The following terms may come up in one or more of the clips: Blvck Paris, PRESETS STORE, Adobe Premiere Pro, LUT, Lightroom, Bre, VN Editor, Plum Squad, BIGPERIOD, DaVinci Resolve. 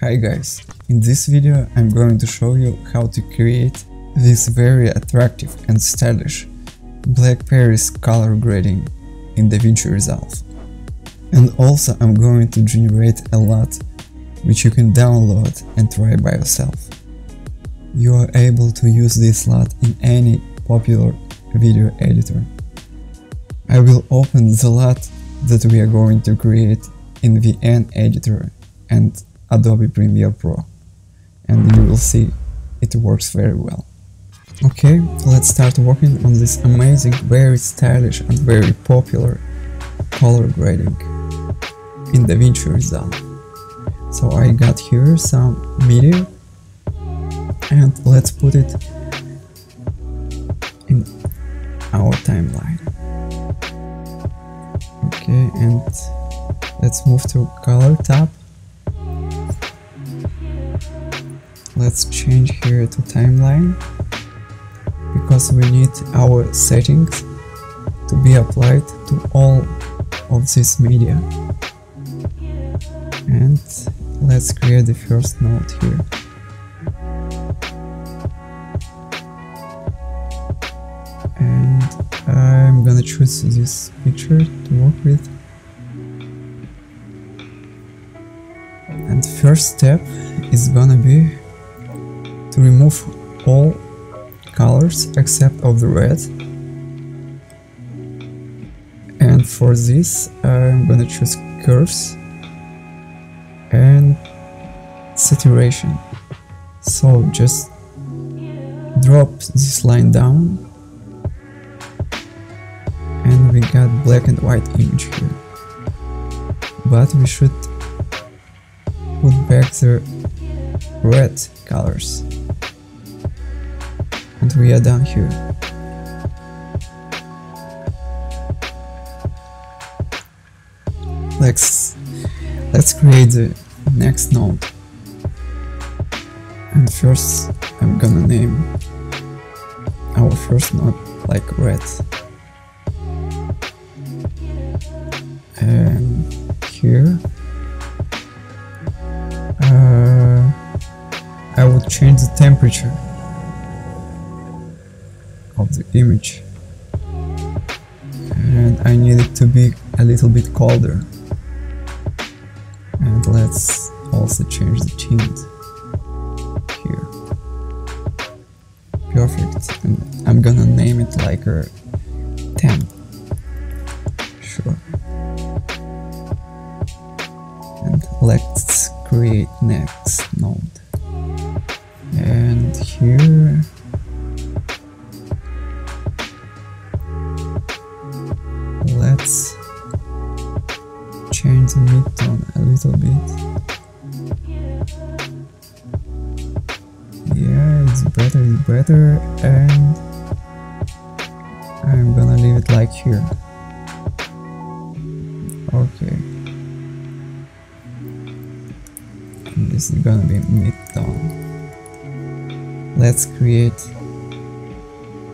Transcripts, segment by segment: Hi guys, in this video I'm going to show you how to create this very attractive and stylish Blvck Paris color grading in DaVinci Resolve. And also I'm going to generate a LUT, which you can download and try by yourself. You are able to use this LUT in any popular video editor. I will open the LUT that we are going to create in VN Editor and Adobe Premiere Pro, and you will see it works very well. Okay, let's start working on this amazing, very stylish and very popular color grading in DaVinci Resolve. So I got here some media and let's put it in our timeline. Okay, and let's move to color tab. Let's change here to timeline, because we need our settings to be applied to all of this media. And let's create the first node here. And I'm gonna choose this picture to work with. And first step is gonna be to remove all colors except of the red, and for this I'm gonna choose curves and saturation. So just drop this line down and we got black and white image here, but we should put back the red colors. And we are done here. Let's create the next node. And first I'm gonna name our first node like red. And here I would change the temperature of the image, and I need it to be a little bit colder. And let's also change the tint here. Perfect. And I'm gonna name it like a 10. Sure. And let's create next node, and here let's change the mid-tone a little bit. Yeah, it's better, and I'm gonna leave it like here. Okay. And this is gonna be mid-tone. Let's create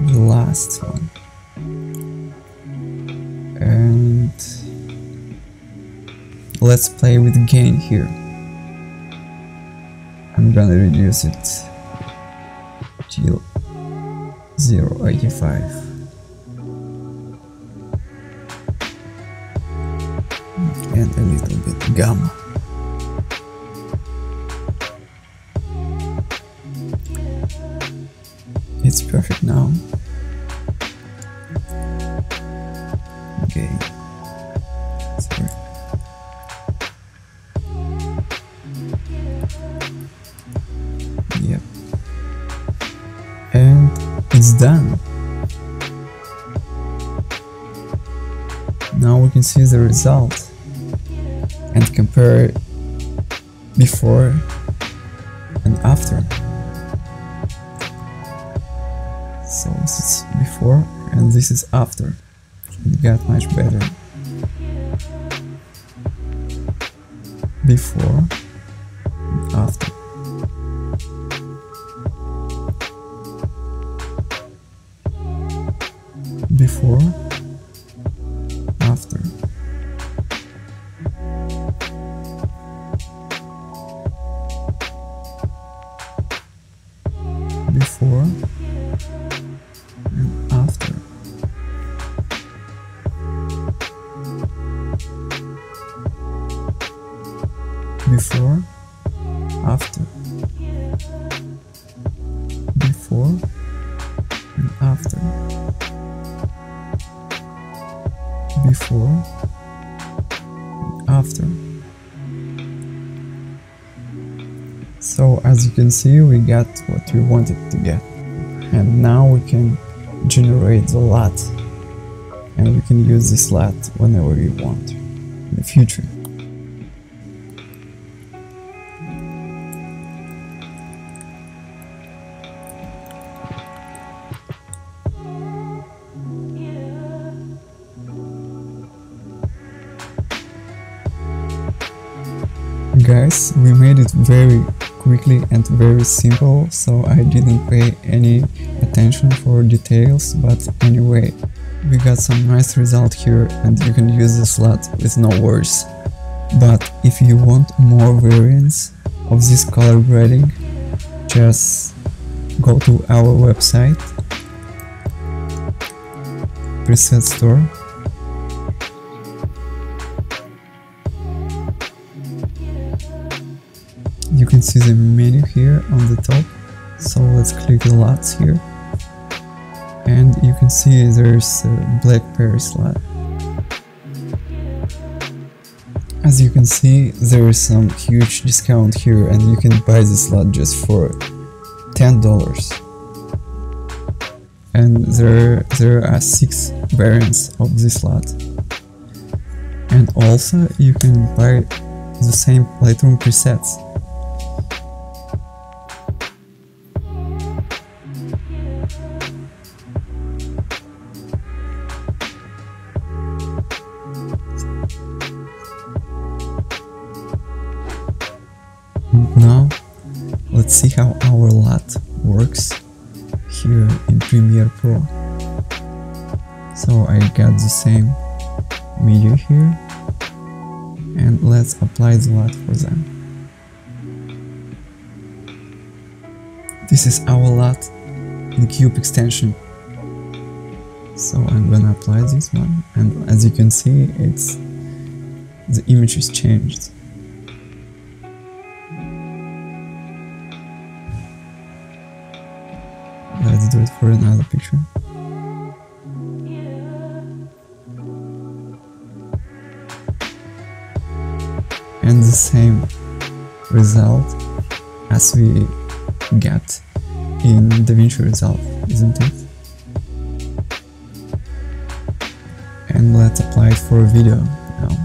the last one. And let's play with gain here. I'm gonna reduce it till 0.85. And a little bit gamma. It's perfect now. Okay. Sorry. Yep. And it's done. Now we can see the result and compare before and after. before and this is after. It got much better. Before and after. Before, after. Before and after. Before, after. Before and after. Before and after. So as you can see, we got what we wanted to get, and now we can generate the LUT, and we can use this LUT whenever we want in the future. Guys, we made it very quickly and very simple, so I didn't pay any attention for details, but anyway, we got some nice result here and you can use this LUT with no worries. But if you want more variants of this color grading, just go to our website, preset store, you can see the menu here on the top, so let's click the LUTs here, and you can see there's Blvck Paris LUT. As you can see, there is some huge discount here and you can buy this LUT just for $10, and there are 6 variants of this LUT, and also you can buy the same Lightroom presets. Now, let's see how our LUT works here in Premiere Pro. So I got the same media here, and let's apply the LUT for them. This is our LUT in Cube extension. So I'm gonna apply this one, and as you can see, it's the image is changed. Let's do it for another picture. And the same result as we get in DaVinci Resolve, isn't it? And let's apply it for a video now.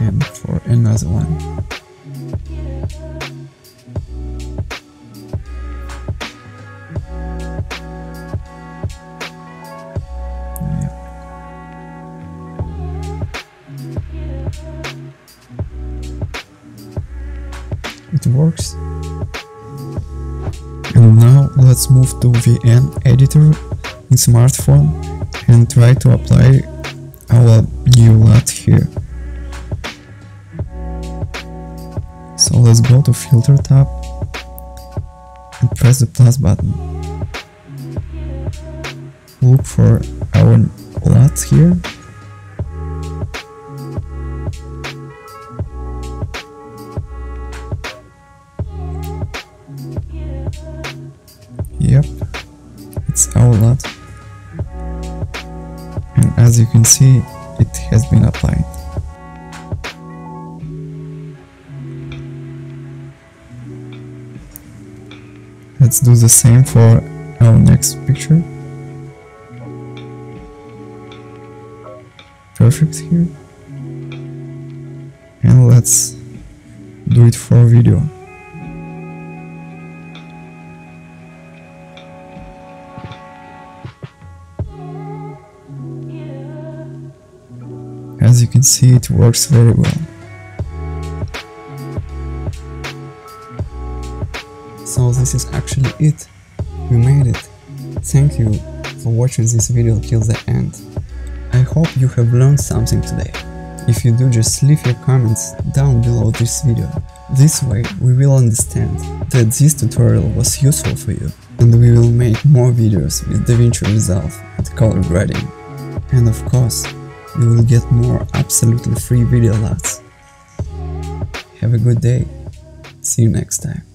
And for another one. Yeah. It works. And now let's move to VN Editor in smartphone and try to apply our new LUT here. So let's go to Filter tab and press the plus button. Look for our LUT here. Yep, it's our LUT. And as you can see, it has been applied. Let's do the same for our next picture. perfect here. And let's do it for video. As you can see, it works very well. So this is actually it. We made it. Thank you for watching this video till the end. I hope you have learned something today. If you do, just leave your comments down below this video. This way we will understand that this tutorial was useful for you, and we will make more videos with DaVinci Resolve and color grading. And of course, you will get more absolutely free video LUTs. Have a good day. See you next time.